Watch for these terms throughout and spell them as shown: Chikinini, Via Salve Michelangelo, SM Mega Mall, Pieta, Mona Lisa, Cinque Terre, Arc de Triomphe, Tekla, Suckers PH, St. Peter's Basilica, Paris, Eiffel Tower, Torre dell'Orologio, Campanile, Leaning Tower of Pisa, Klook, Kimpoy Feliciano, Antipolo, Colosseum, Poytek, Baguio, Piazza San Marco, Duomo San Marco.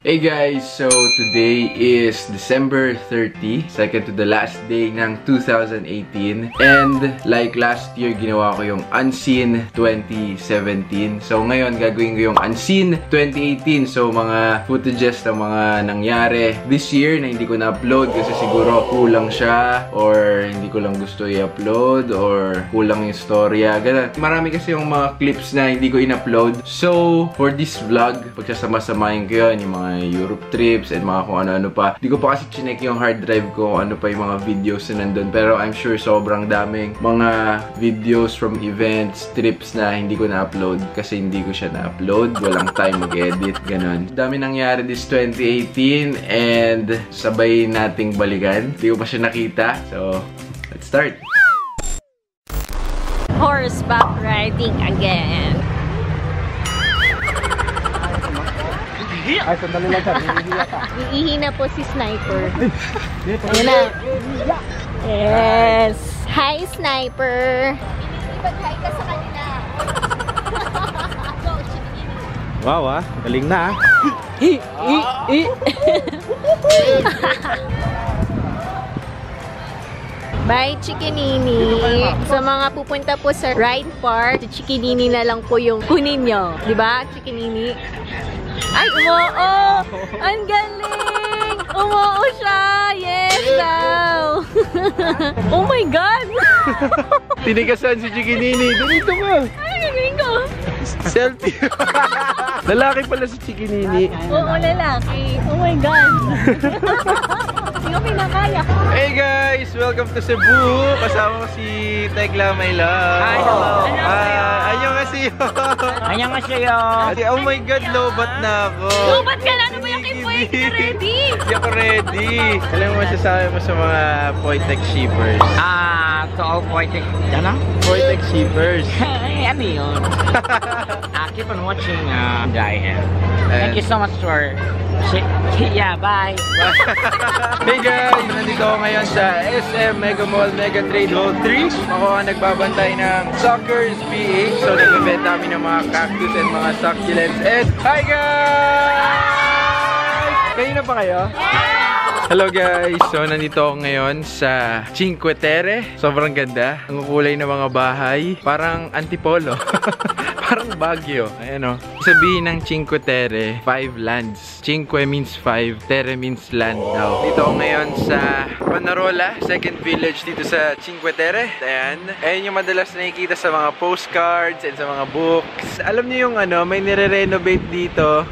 Hey guys! So today is December 30, second to the last day ng 2018. And like last year, ginawa ko yung Unseen 2017. So ngayon, gagawin ko yung Unseen 2018. So mga footages na mga nangyari this year na hindi ko na-upload kasi siguro kulang siya or hindi ko lang gusto i-upload or kulang yung storya. Ganun. Marami kasi yung mga clips na hindi ko in-upload. So for this vlog, pagsasama-samahin ko yun, yung mga Europe trips and mga kung ano-ano pa. Hindi ko pa kasi chinek yung hard drive ko ano pa yung mga videos na nandun. Pero I'm sure sobrang daming mga videos from events, trips na hindi ko na-upload kasi hindi ko siya na-upload. Walang time mag-edit, ganun. Dami nangyari this 2018 and sabay nating balikan. Hindi ko pa siya nakita. So, let's start! Horseback riding again! Ay, sandali lang siya. Iihi na po si Sniper. Ayan na. Yes! Hi, Sniper! Pinipag-hi ka sa kanila. Wow, ah. Galing na, ah. Bye, Chikinini! Sa mga pupunta po sa ride park, Chikinini na lang po yung kunin nyo. Diba, Chikinini? Ay, umoo! Ang galing! Umoo siya! Yes, daw! Oh my God! Tinikasan si Chikinini. Dito ka! Ay, gagawin ko! Selfie! Lalaki pala si Chikinini. Oo, lalaki. Oh my God! Hindi ko pinakaya. Hey guys! Welcome to Cebu! Kasama ko si Tekla, my love. Hi, hello! Annyeonghaseyo! Oh my God, lobat na ako. Lobat ka na? Ano ba yung kay Poytek na ready? Hindi ako ready. Alam mo masasabi mo sa mga Poytek shippers? Ah, to all Poytek. Ano? Poytek shippers. Ano yun? Keep on watching Diane. Thank you so much for... Yeah, bye! Hey guys! Nandito ako ngayon sa SM Mega Mall Mega Trade Hall 3. Ako ang nagbabantay ng Suckers PH. So nag-event namin ng mga cactus and mga succulents. And hi guys! Kayo na ba kayo? Hello guys! So nandito ako ngayon sa Cinque Terre. Sobrang ganda. Ang kulay ng mga bahay. Parang antipolo. Parang Baguio. Ayan o. Sabihin ng Cinque Terre, 5 lands. Cinque means 5, Terre means land daw. Dito ako ngayon sa Panarola, second village dito sa Cinque Terre. Ayan. Ayan yung madalas nakikita sa mga postcards and sa mga books. Alam niyo yung ano, may nire-renovate dito.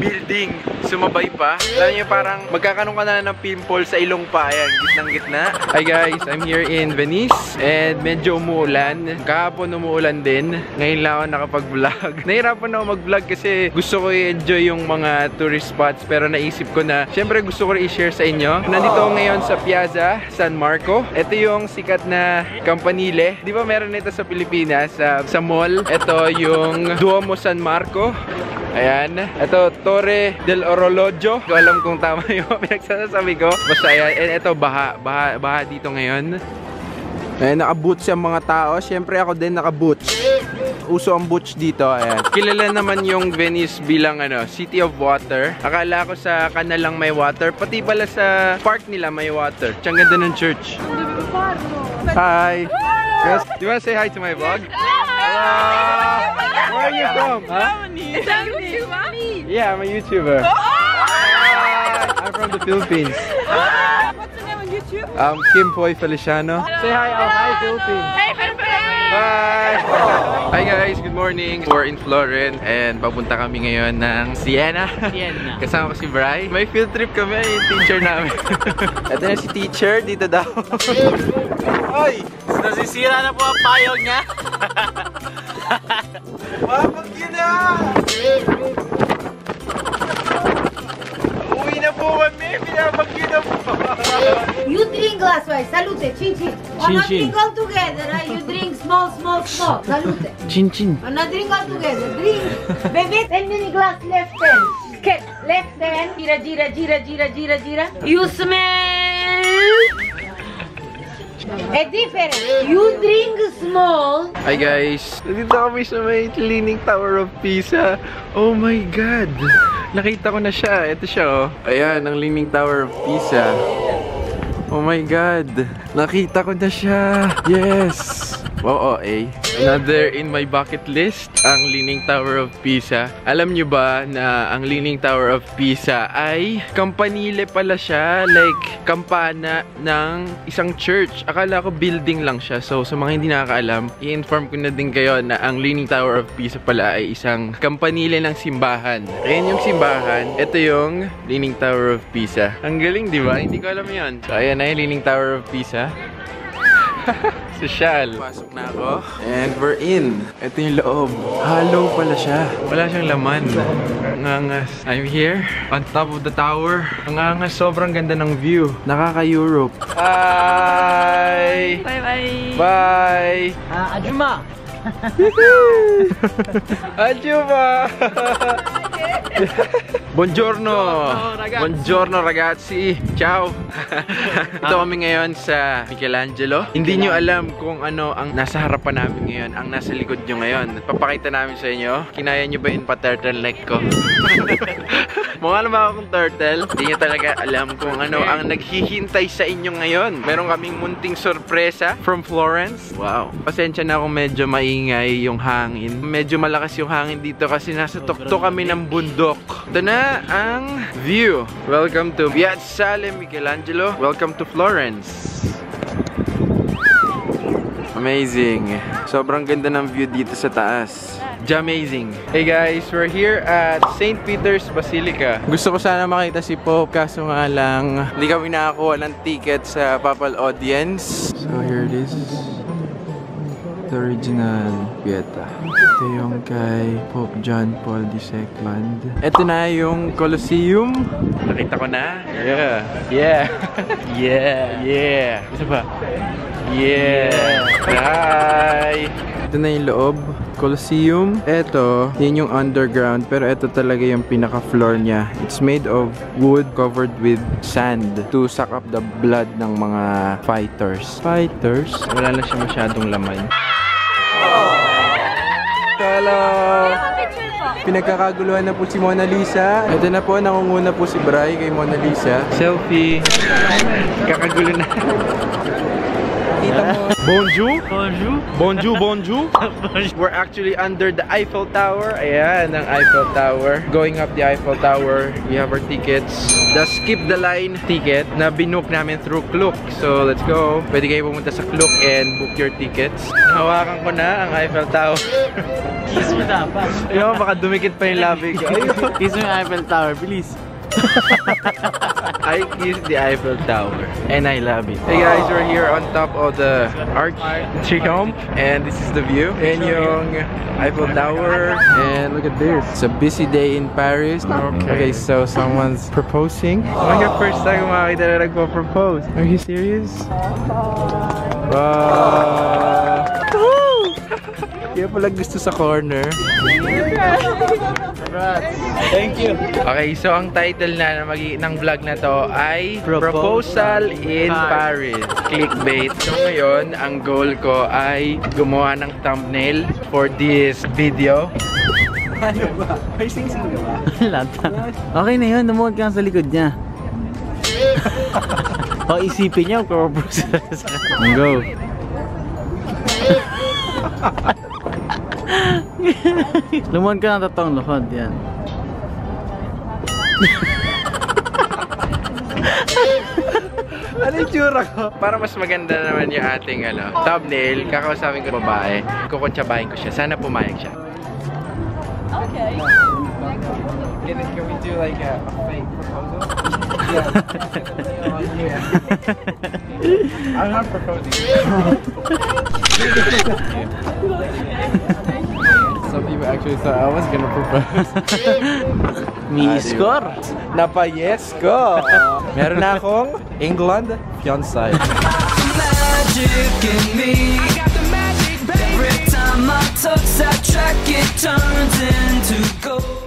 Building. Sumabay pa. Alam nyo parang magkakaroon ka na ng pimple sa ilong pa. Ayan, gitnang-gitna. Hi guys, I'm here in Venice. And medyo umuulan. Kahapon umuulan din. Ngayon lang ako nakapag-vlog. Nahirapan ako mag-vlog kasi gusto ko i-enjoy yung mga tourist spots. Pero naisip ko na, syempre gusto ko i-share sa inyo. Nandito ako ngayon sa Piazza San Marco. Ito yung sikat na Campanile. Di ba meron nito sa Pilipinas? Sa mall. Ito yung Duomo San Marco. Ayan. Ito, Torre dell'Orologio. Hindi ko alam kung tama yung pinagsasabi ko. Basta ayan. And ito, baha dito ngayon. Ayan, nakaboots yung mga tao. Siyempre ako din nakaboots. Uso ang boots dito. Ayan. Kilala naman yung Venice bilang ano, City of Water. Akala ko sa kanal lang may water. Pati pala sa park nila may water. Ang ganda ng church. Hi! Yes. Do you wanna say hi to my vlog? Hello! Where are you from? Germany. Is that YouTuber? Yeah, I'm a YouTuber. Oh! I'm from the Philippines. Oh! What's your name on YouTube? I'm Kimpoy Feliciano. Hello. Say hi, hi Philippines. Hey Philippines! Bye! Oh. Hi guys, good morning. We're in Florence and papunta kami ngayon ng Siena. Siena. Kasama ko si Bri. May field trip kami, yung teacher namin. Ito na si teacher, dito daw. Ay! Nasisira na po ang payog niya. Wapag yun na! Uwi na po kami! Pinapagyo na po! You drink last way. Salute! Chin-chin! Wanna drink all together, you drink small. Salute! Chin-chin! Wanna drink all together. Drink! Baby, 10 mini glass left hand. Left hand. Gira. You smell! A different. You drink small. Hi guys. Nandito kami sa may Leaning Tower of Pisa. Oh my God. Nakita ko na siya. Ito siya, oh. Ayan, ang Leaning Tower of Pisa. Oh my God. Nakita ko na siya. Yes. Oo, eh. Another in my bucket list, ang Leaning Tower of Pisa. Alam nyo ba na ang Leaning Tower of Pisa ay Campanile pala siya, like kampana ng isang church. Akala ko building lang siya. So sa mga hindi nakakaalam, i-inform ko na din kayo na ang Leaning Tower of Pisa pala ay isang Campanile ng simbahan. Ayan yung simbahan. Ito yung Leaning Tower of Pisa. Ang galing, di ba? Hindi ko alam yun. So ayan na yung Leaning Tower of Pisa. Sosyal. Pasok na ako. And we're in. Ito yung loob. Hollow pala siya. Wala siyang laman. Ang angas. I'm here on top of the tower. Ang angas. Sobrang ganda ng view. Nakaka-Europe. Bye! Bye-bye! Bye! Ajuma! Ajuma! Buongiorno! Buongiorno ragazzi! Ciao! Ito kami ngayon sa Michelangelo. Hindi nyo alam kung ano ang nasa harapan namin ngayon, ang nasa likod nyo ngayon. Papakita namin sa inyo. Kinaya nyo ba yung pa-turtle neck ko? Mukha naman akong turtle. Hindi nyo talaga alam kung ano ang naghihintay sa inyo ngayon. Meron kaming munting sorpresa from Florence. Wow! Pasensya na kung medyo maingay yung hangin. Medyo malakas yung hangin dito kasi nasa tuktok kami ng bundok. Ito na ang view. Welcome to Via Salve Michelangelo. Welcome to Florence. Amazing. Sobrang ganda ng view dito sa taas. Amazing. Hey guys, we're here at St. Peter's Basilica. Gusto ko sana makita si Pope, kaso nga lang hindi kami nakakuha ng ticket sa papal audience. So here it is. The original Pieta. Ito yung kay Pope John Paul II. Ito na yung Colosseum. Nakita ko na. Yeah. Yeah. Yeah. Yeah. Isa pa. Yeah. Hi. Ito na yung loob. Colosseum. Ito, yun yung underground, pero ito talaga yung pinaka-floor niya. It's made of wood covered with sand to suck up the blood ng mga fighters. Fighters? Wala na siya masyadong laman. Hello! Pinagkakaguluhan na po si Mona Lisa. Ito na po, nangunguna po si Bri kay Mona Lisa. Selfie! Kakagulo na. Bonjour. Bonjour. Bonjour, bonjour. We're actually under the Eiffel Tower. Ayan, ang Eiffel Tower. Going up the Eiffel Tower, we have our tickets. The skip the line ticket na binook namin through Klook. So, let's go. Pwede kayo pumunta sa Klook and book your tickets. Hawakan ko na ang Eiffel Tower. Kiss mo dapat. Ayun, baka dumikit pa yung labi ko. Kiss mo yung Eiffel Tower, please. I kissed the Eiffel Tower and I love it. Hey guys, we're here on top of the Arc de Triomphe and this is the view. And yung Eiffel Tower, and look at this. It's a busy day in Paris. Okay, so someone's proposing. Like the first time makita na nagpo-propose. Are you serious? Kaya pala gusto sa corner. Thank you. Okay, so ang title na ng vlog na to ay Proposal in Paris. Clickbait. So ngayon, ang goal ko ay gumawa ng thumbnail for this video. Ano ba? May sing-sing ka ba? Lata. Okay na yun, namuhod ka sa likod niya. O isipin niya, propose sa kanya. Go. Lumuan ka ng totoong luhod, yan. Ano yung tsura ko? Para mas maganda naman yung ating thumbnail, kakausapin ko babae. Kukuntsabahin ko siya. Sana pumayag siya. Okay. Can we do like a fake proposal? Yeah. I'm not proposing. Some people actually thought I was gonna propose. Me score. Napayes ko. Meron akong England fiancé. Magic in me. I got the magic, baby. Every time I touch that track, it turns into gold.